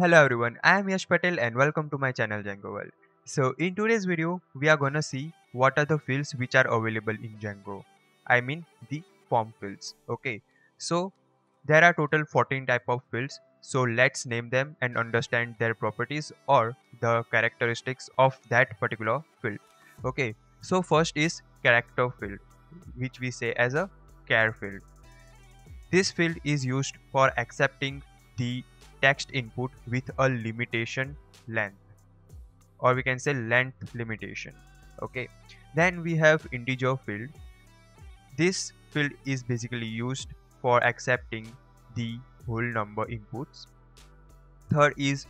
Hello everyone, I am Yash Patel and welcome to my channel Django World. So in today's video, we are gonna see what are the fields which are available in Django. I mean the form fields, okay. So there are total 14 type of fields. So let's name them and understand their properties or the characteristics of that particular field, okay. So first is character field, which we say as a char field. This field is used for accepting the text input with a limitation length, or we can say length limitation, okay. Then we have integer field. This field is basically used for accepting the whole number inputs. Third is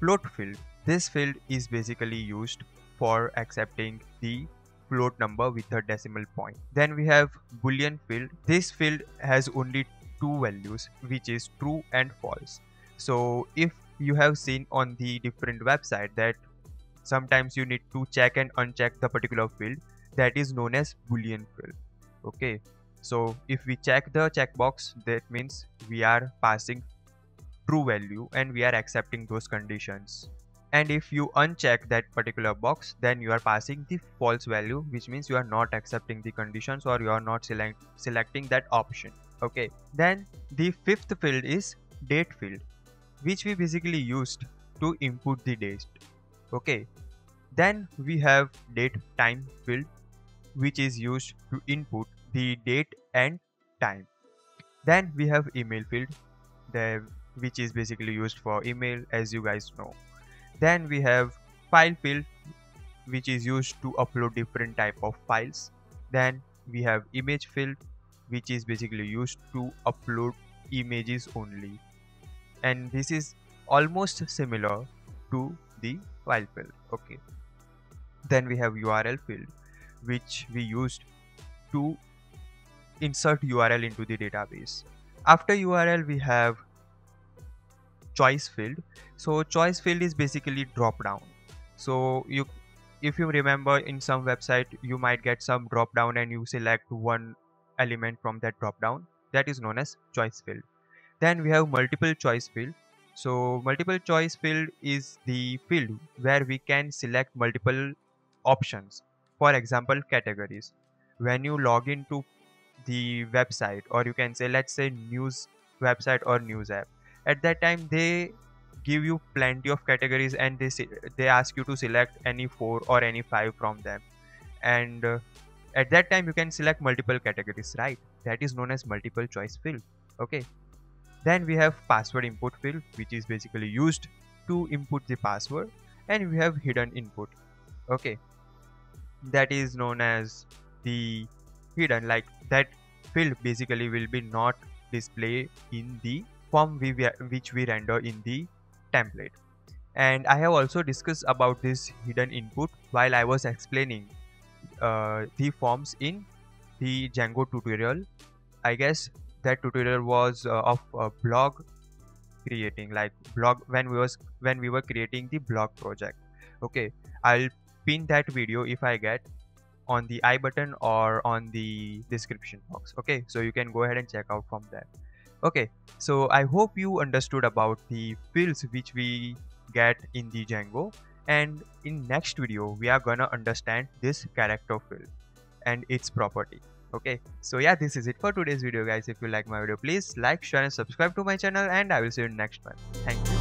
float field. This field is basically used for accepting the float number with a decimal point. Then we have boolean field. This field has only two values, which is true and false. So if you have seen on the different website that sometimes you need to check and uncheck the particular field, that is known as boolean field, okay. So if we check the checkbox, that means we are passing true value and we are accepting those conditions. And if you uncheck that particular box, then you are passing the false value, which means you are not accepting the conditions or you are not selecting that option, okay. Then the fifth field is date field, which we basically used to input the date, okay. Then we have date time field, which is used to input the date and time. Then we have email field, which is basically used for email, as you guys know. Then we have file field, which is used to upload different type of files. Then we have image field, which is basically used to upload images only. And this is almost similar to the file field, okay. Then we have URL field, which we used to insert URL into the database. After URL, we have choice field. So choice field is basically drop down. So if you remember, in some website you might get some drop down and you select one element from that drop down. That is known as choice field. Then we have multiple choice field. So multiple choice field is the field where we can select multiple options. For example, categories. When you log into the website, or you can say, let's say, news website or news app, at that time they give you plenty of categories and they ask you to select any 4 or any 5 from them, and at that time you can select multiple categories, right? That is known as multiple choice field, okay. Then we have password input field, which is basically used to input the password. And we have hidden input, okay. That is known as the hidden, like that field basically will be not displayed in the form which we render in the template. And I have also discussed about this hidden input while I was explaining the forms in the Django tutorial. I guess that tutorial was of blog creating, like blog when we were creating the blog project, okay. I'll pin that video if I get on the I button or on the description box, okay. So you can go ahead and check out from there, okay. So I hope you understood about the fields which we get in the Django, and in next video we are gonna understand this character field and its property, okay. So yeah, this is it for today's video guys. If you like my video, please like, share and subscribe to my channel, and I will see you in next one. Thank you.